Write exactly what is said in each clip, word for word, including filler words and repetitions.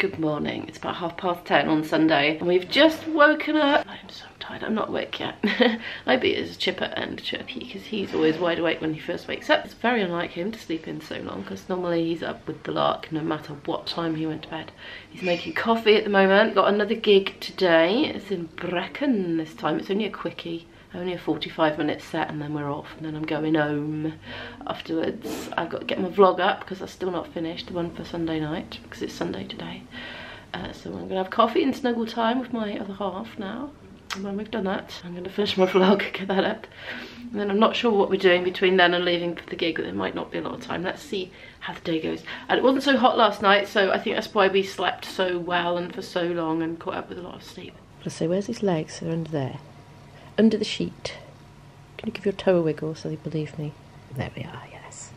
Good morning. It's about half past ten on Sunday and we've just woken up. I'm so tired. I'm not awake yet. I beat it as a chipper and chirpy because he's always wide awake when he first wakes up. It's very unlike him to sleep in so long because normally he's up with the lark no matter what time he went to bed. He's making coffee at the moment. Got another gig today. It's in Brecon this time. It's only a quickie. Only a forty-five minute set and then we're off, and then I'm going home afterwards. I've got to get my vlog up because that's still not finished, the one for Sunday night, because it's Sunday today. Uh, so I'm going to have coffee and snuggle time with my other half now. And when we've done that, I'm going to finish my vlog, get that up. And then I'm not sure what we're doing between then and leaving for the gig, but there might not be a lot of time. Let's see how the day goes. And it wasn't so hot last night, so I think that's why we slept so well and for so long and caught up with a lot of sleep. So where's his legs? They're under there. Under the sheet. Can you give your toe a wiggle so they believe me? There we are, yes.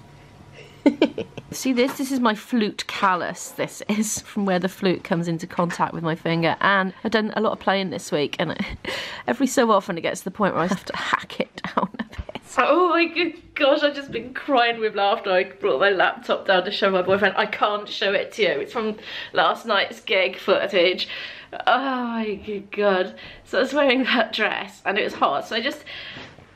See this? This is my flute callus. This is from where the flute comes into contact with my finger. And I've done a lot of playing this week, and I, every so often it gets to the point where I have to hack it down a bit. Oh my good gosh, I've just been crying with laughter. I brought my laptop down to show my boyfriend. I can't show it to you. It's from last night's gig footage. Oh my good god. So I was wearing that dress and it was hot, so I just,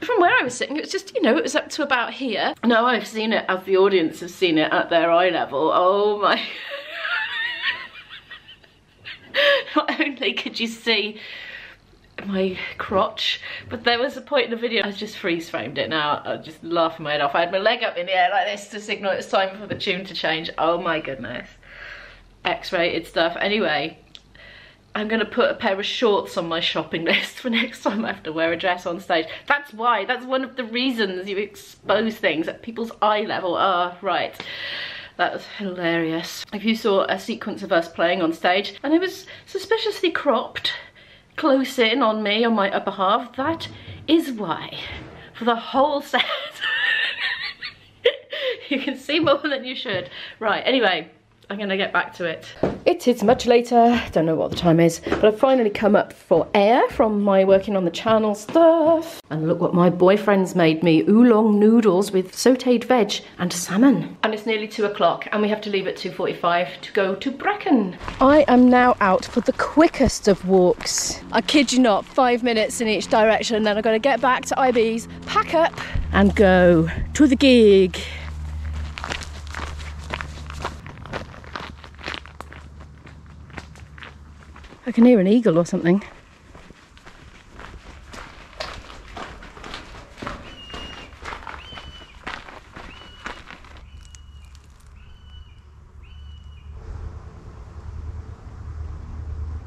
from where I was sitting, it was just, you know, it was up to about here. No, I've seen it, as the audience have seen it at their eye level. Oh my. Not only could you see my crotch, but there was a point in the video, I just freeze framed it now, I was just laughing my head off. I had my leg up in the air like this to signal it's time for the tune to change. Oh my goodness. X-rated stuff. Anyway, I'm going to put a pair of shorts on my shopping list for next time I have to wear a dress on stage. That's why, that's one of the reasons you expose things at people's eye level. Ah, oh, right. That was hilarious. If you saw a sequence of us playing on stage and it was suspiciously cropped close in on me, on my upper half, that is why, for the whole set, you can see more than you should. Right, anyway. I'm gonna get back to it. It is much later, don't know what the time is, but I've finally come up for air from my working on the channel stuff. And look what my boyfriend's made me, oolong noodles with sauteed veg and salmon. And it's nearly two o'clock and we have to leave at two forty-five to go to Brecon. I am now out for the quickest of walks. I kid you not, five minutes in each direction, then I've gotta get back to I B's, pack up and go to the gig. I can hear an eagle or something.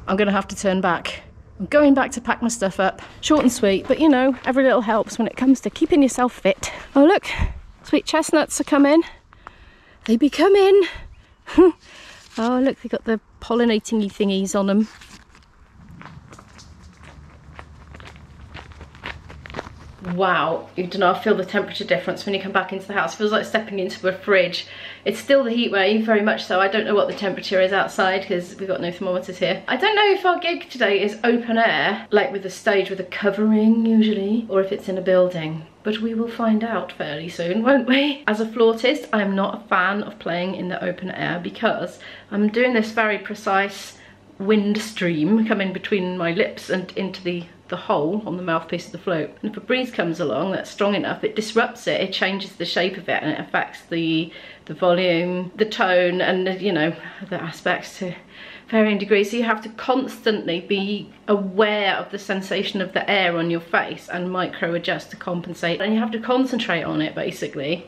I'm gonna have to turn back. I'm going back to pack my stuff up. Short and sweet, but you know, every little helps when it comes to keeping yourself fit. Oh look, sweet chestnuts are coming. They be coming. Oh look, they got the pollinating-y thingies on them. Wow, you don't know, I feel the temperature difference when you come back into the house. It feels like stepping into a fridge. It's still the heat wave, very much so. I don't know what the temperature is outside because we've got no thermometers here. I don't know if our gig today is open air, like with a stage with a covering usually, or if it's in a building. But we will find out fairly soon, won't we? As a flautist, I'm not a fan of playing in the open air because I'm doing this very precise wind stream coming between my lips and into the the hole on the mouthpiece of the flute, and if a breeze comes along that's strong enough, it disrupts it, it changes the shape of it, and it affects the the volume, the tone, and the, you know, the aspects to varying degrees. So you have to constantly be aware of the sensation of the air on your face and micro adjust to compensate, and you have to concentrate on it basically.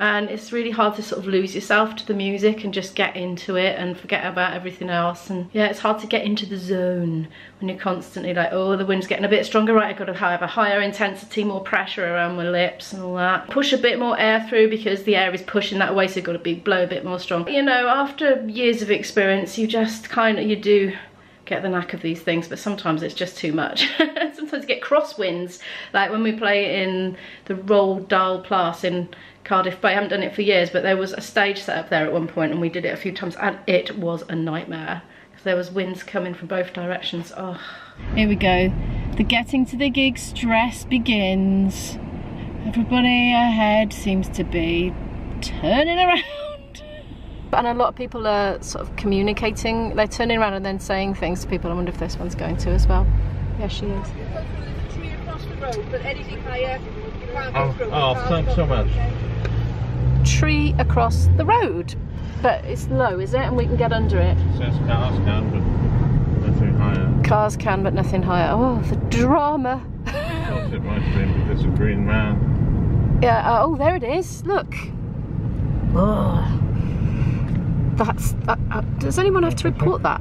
And it's really hard to sort of lose yourself to the music and just get into it and forget about everything else. And yeah, it's hard to get into the zone when you're constantly like, oh, the wind's getting a bit stronger, right, I've got to have a higher intensity, more pressure around my lips and all that. Push a bit more air through because the air is pushing that way, so you've got to be, blow a bit more strong. You know, after years of experience, you just kind of, you do get the knack of these things, but sometimes it's just too much. Sometimes you get crosswinds, like when we play in the Roald Dahl Plass in Cardiff, but I haven't done it for years, but there was a stage set up there at one point and we did it a few times and it was a nightmare because there was winds coming from both directions. Oh, here we go, the getting to the gig stress begins. Everybody ahead seems to be turning around. and a lot of people are sort of communicating, they're turning around and then saying things to people. I wonder if this one's going to as well. Yeah, she is. Two across the road, but anything higher, you can't go through. Oh, oh thanks so much. Tree across the road, but it's low, is it? And we can get under it. It says cars can, but nothing higher. Cars can, but nothing higher. Oh, the drama. I thought it might have been because of Green Man. Yeah, uh, oh, there it is, look. Oh. That's. That, uh, does anyone have to report that?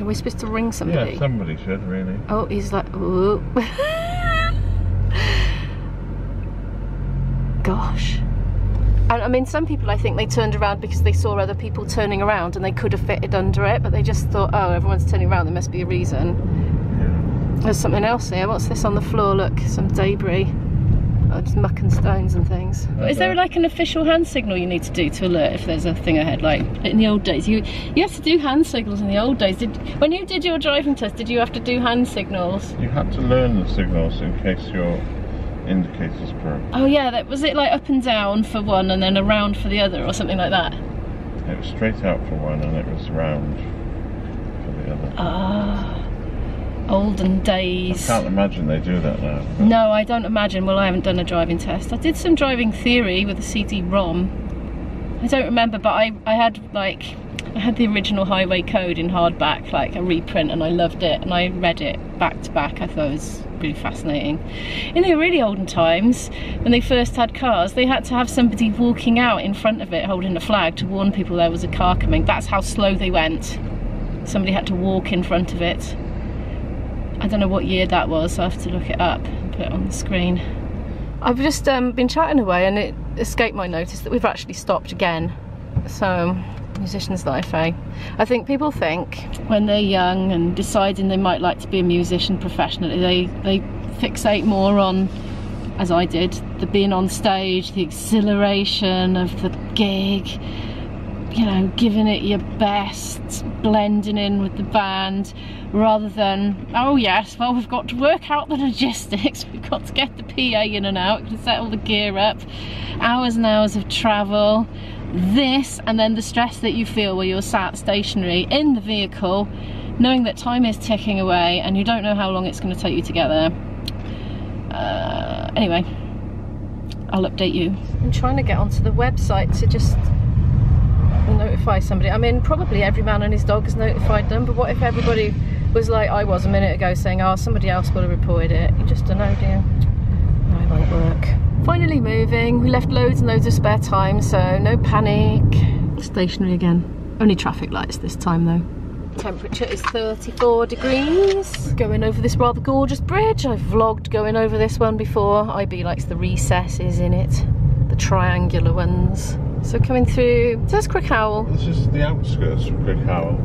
Are we supposed to ring somebody? Yeah, somebody should, really. Oh, he's like, oh. Gosh. And I mean, some people, I think they turned around because they saw other people turning around and they could have fitted under it, but they just thought, oh, everyone's turning around, there must be a reason. Yeah. There's something else here. What's this on the floor? Look, some debris. Oh, just muck and stones and things. Okay. Is there like an official hand signal you need to do to alert if there's a thing ahead? Like in the old days, you you have to do hand signals in the old days. Did when you did your driving test, did you have to do hand signals? You had to learn the signals in case your indicators broke. Oh yeah, that was it. Like up and down for one, and then around for the other, or something like that. It was straight out for one, and it was round for the other. Ah. Oh. Olden days. I can't imagine they do that now. No, I don't imagine. Well, I haven't done a driving test. I did some driving theory with a C D ROM. I don't remember, but I, I had like I had the original highway code in hardback, like a reprint, and I loved it, and I read it back to back. I thought it was really fascinating. In the really olden times, when they first had cars, they had to have somebody walking out in front of it holding a flag to warn people there was a car coming. That's how slow they went. Somebody had to walk in front of it. I don't know what year that was, so I have to look it up and put it on the screen. I've just um, been chatting away and it escaped my notice that we've actually stopped again. So, musician's life, eh? I think people think when they're young and deciding they might like to be a musician professionally, they, they fixate more on, as I did, the being on stage, the exhilaration of the gig, you know, giving it your best, blending in with the band, rather than, oh yes, well we've got to work out the logistics, we've got to get the P A in and out, to set all the gear up, hours and hours of travel, this, and then the stress that you feel where you're sat stationary in the vehicle, knowing that time is ticking away and you don't know how long it's going to take you to get there. Uh, anyway, I'll update you. I'm trying to get onto the website to just notify somebody. I mean, probably every man and his dog has notified them, but what if everybody was like I was a minute ago saying, oh, somebody else will have reported it. You just don't know, do you? No, it won't work. Finally moving. We left loads and loads of spare time, so no panic. Stationary again. Only traffic lights this time, though. Temperature is thirty-four degrees. Going over this rather gorgeous bridge. I've vlogged going over this one before. I B likes the recesses in it. The triangular ones. So coming through, so that's Crickhowell. This is the outskirts of Crickhowell.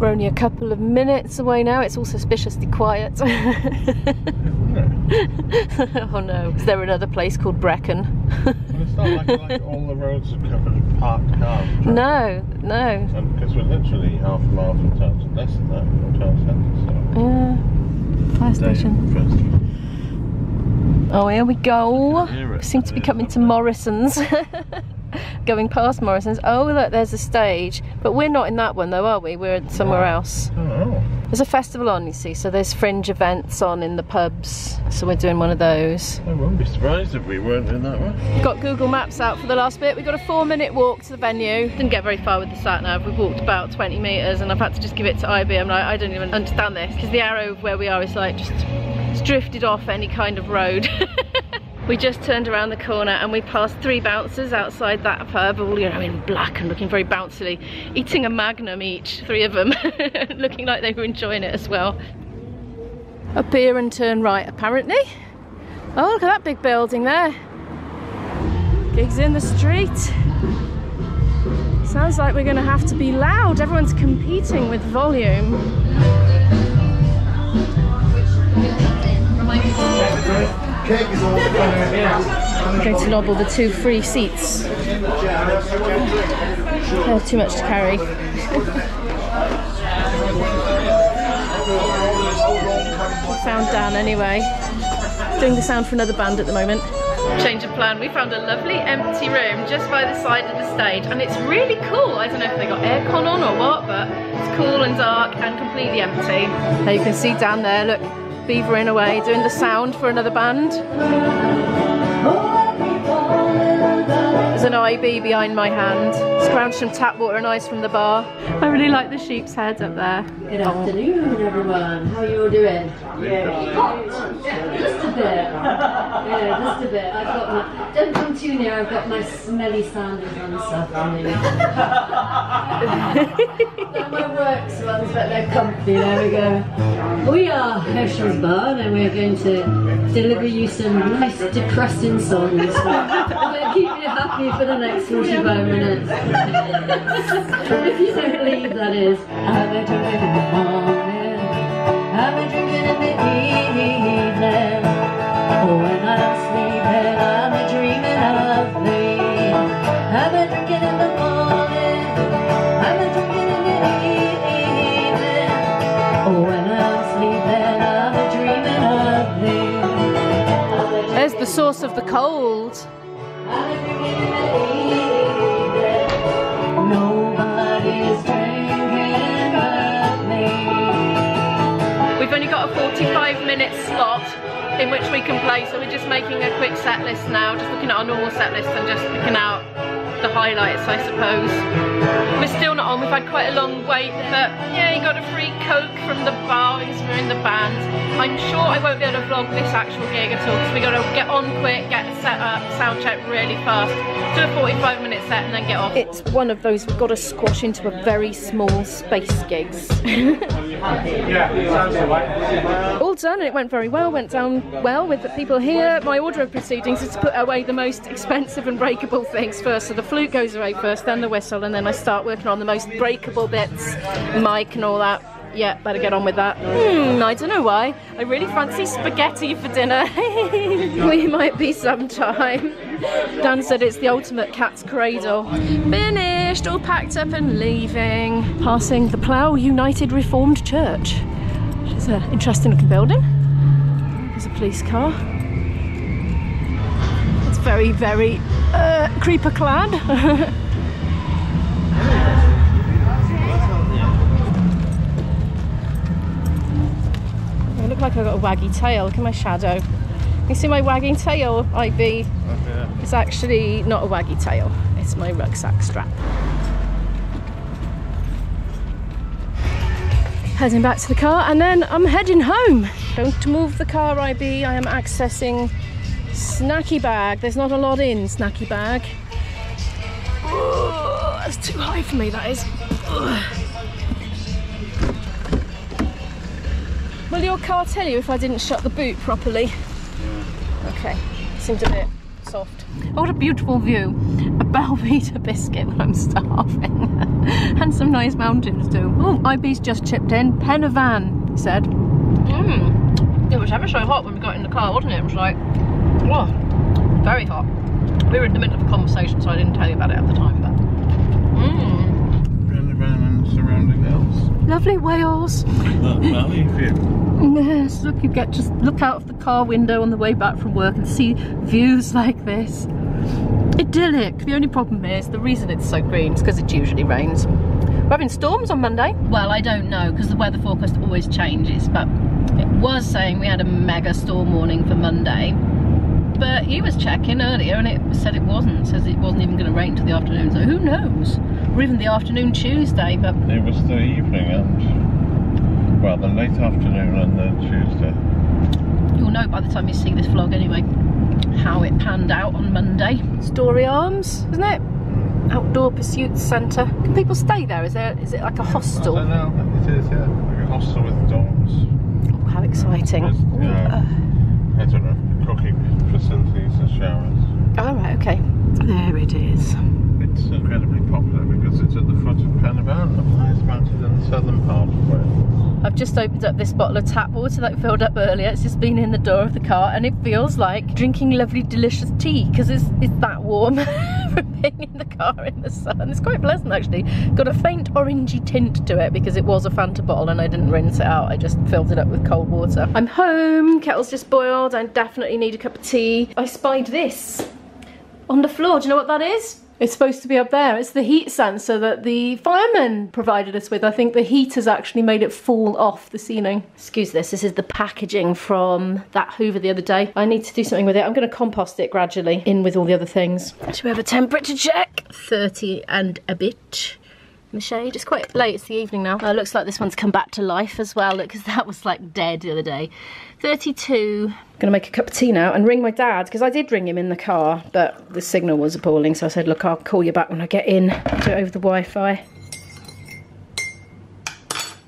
We're only a couple of minutes away now. It's all suspiciously quiet. Oh no. Is there another place called Brecon? Well, it's not like, like all the roads are covered with parked cars. No, no. Because we're literally half a mile from town, so less than that from town centre. So. Yeah. Fire station. Oh, here we go. We seem to be coming to Morrison's. Going past Morrison's. Oh, look, there's a stage. But we're not in that one, though, are we? We're somewhere else. Oh. There's a festival on, you see, so there's fringe events on in the pubs. So we're doing one of those. I wouldn't be surprised if we weren't in that one. Got Google Maps out for the last bit. We got a four minute walk to the venue. Didn't get very far with the sat-nav. We walked about twenty metres and I've had to just give it to I B. I'm like, I don't even understand this. Because the arrow of where we are is like just it's drifted off any kind of road. We just turned around the corner and we passed three bouncers outside that pub, all, you know, in black and looking very bouncily, eating a Magnum each, three of them, looking like they were enjoying it as well. Up here and turn right, apparently. Oh, look at that big building there. Gigs in the street. Sounds like we're going to have to be loud. Everyone's competing with volume. I'm going to lob all the two free seats. Oh, too much to carry. Found Dan anyway. doing the sound for another band at the moment. Change of plan, we found a lovely empty room just by the side of the stage and it's really cool. I don't know if they got aircon on or what, but it's cool and dark and completely empty. Now you can see down there, look, beavering away, doing the sound for another band. There's an I B behind my hand. Scrounge some tap water and ice from the bar. I really like the sheep's head up there. Good afternoon everyone, how are you all doing? Yeah, hot! Just a bit. Yeah, just a bit. I've got my, don't come too near, I've got my smelly sandals on this afternoon. They're my works ones, but they're comfy, there we go. We are Hershel's Bar and we're going to deliver you some nice depressing songs. We'll keep you happy for the next forty-five minutes. If you don't leave, that is. Have a drink in the morning, have a drink in the evening. When I'm sleeping, I'm a dreaming of me. Have a drink in the morning, have a drink in the evening. When I'm sleeping, I'm a dreaming of me. There's the source of the cold. We've only got a forty-five minute slot in which we can play, so we're just making a quick set list now, just looking at our normal set list and just picking out the highlights, I suppose. We're still not on, we've had quite a long wait, but yeah, you got a free Coke from the bar because we're in the band. I'm sure I won't be able to vlog this actual gig at all because we got to get on quick, get set up, sound check really fast, do a forty-five minute set and then get off. It's one of those we've got to squash into a very small space gigs. All done and it went very well, went down well with the people here. My order of proceedings is to put away the most expensive and breakable things first, so the flute goes away first, then the whistle, and then I start working on the most breakable bits, mic and all that. Yeah, better get on with that. Hmm, I don't know why. I really fancy spaghetti for dinner. We might be sometime. Dan said it's the ultimate cat's cradle. Finished, all packed up and leaving. Passing the Plough United Reformed Church, which is an interesting looking building. There's a police car. It's very, very uh, creeper clad. Like I've got a waggy tail. Look at my shadow. You see my wagging tail, I B? Yeah. It's actually not a waggy tail. It's my rucksack strap. Heading back to the car and then I'm heading home. Don't move the car, I B. I am accessing snacky bag. There's not a lot in snacky bag. Oh, that's too high for me, that is. Ugh. Will your car tell you if I didn't shut the boot properly? Okay, seems a bit soft. Oh, what a beautiful view. A Belvedere biscuit, I'm starving. And some nice mountains too. Oh, I B's just chipped in. Penavan, he said. Mmm. It was ever so hot when we got in the car, wasn't it? It was like, oh, very hot. We were in the middle of a conversation, so I didn't tell you about it at the time, but mmm. Penavan and surrounding hills. Lovely Wales. That valley view. Yes, look, you get just look out of the car window on the way back from work and see views like this. Idyllic. The only problem is the reason it's so green is because it usually rains. We're having storms on Monday. Well, I don't know because the weather forecast always changes, but it was saying we had a mega storm warning for Monday. But he was checking earlier and it said it wasn't, says it wasn't even going to rain till the afternoon, so who knows? Or even the afternoon Tuesday, but it was the evening and well, the late afternoon on the Tuesday. You'll know by the time you see this vlog anyway how it panned out on Monday. Story Arms, isn't it? Outdoor Pursuits Centre. Can people stay there? Is there? Is it like a hostel? I don't know. It is, yeah. Like a hostel with dorms. Oh, how exciting. There's, you know, I don't know, cooking facilities and showers. Oh, right, okay. There it is. It's incredibly popular because it's at the foot of Penavan, the highest mountain in the southern part of Wales. I've just opened up this bottle of tap water that I filled up earlier. It's just been in the door of the car and it feels like drinking lovely delicious tea because it's, it's that warm. from being in the car in the sun. It's quite pleasant actually. Got a faint orangey tint to it because it was a Fanta bottle and I didn't rinse it out. I just filled it up with cold water. I'm home, kettle's just boiled. I definitely need a cup of tea. I spied this on the floor. Do you know what that is? It's supposed to be up there. It's the heat sensor that the firemen provided us with. I think the heat has actually made it fall off the ceiling. Excuse this, this is the packaging from that Hoover the other day. I need to do something with it. I'm gonna compost it gradually, in with all the other things. Should we have a temperature check? thirty and a bit. In the shade. It's quite late, it's the evening now. Uh, looks like this one's come back to life as well, look, because that was like dead the other day. thirty-two. Gonna make a cup of tea now and ring my dad, because I did ring him in the car, but the signal was appalling, so I said, look, I'll call you back when I get in. Do it over the Wi-Fi.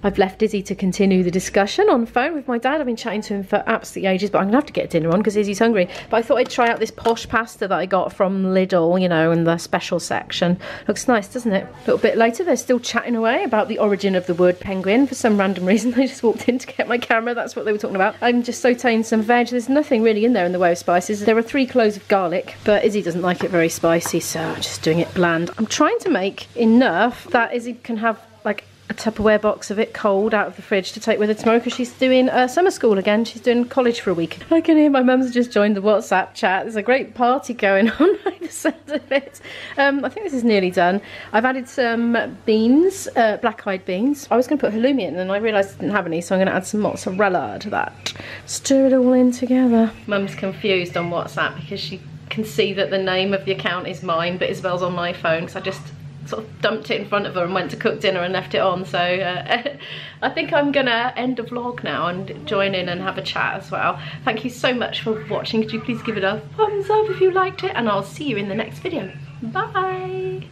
I've left Izzy to continue the discussion on the phone with my dad. I've been chatting to him for absolutely ages, but I'm gonna have to get dinner on because Izzy's hungry. But I thought I'd try out this posh pasta that I got from Lidl, you know, in the special section. Looks nice, doesn't it? A little bit later, they're still chatting away about the origin of the word penguin. For some random reason, they just walked in to get my camera. That's what they were talking about. I'm just sauteing some veg. There's nothing really in there in the way of spices. There are three cloves of garlic, but Izzy doesn't like it very spicy, so I'm just doing it bland. I'm trying to make enough that Izzy can have, like, a Tupperware box of it cold out of the fridge to take with her tomorrow because she's doing uh, summer school again. She's doing college for a week. I can hear my mum's just joined the WhatsApp chat. There's a great party going on by the sound of it. Um, I think this is nearly done. I've added some beans, uh, black-eyed beans. I was going to put halloumi in and I realised I didn't have any, so I'm going to add some mozzarella to that. Stir it all in together. Mum's confused on WhatsApp because she can see that the name of the account is mine, but Isabel's on my phone because I just sort of dumped it in front of her and went to cook dinner and left it on, so uh, I think I'm gonna end the vlog now and join in and have a chat as well. Thank you so much for watching. Could you please give it a thumbs up if you liked it, and I'll see you in the next video. Bye.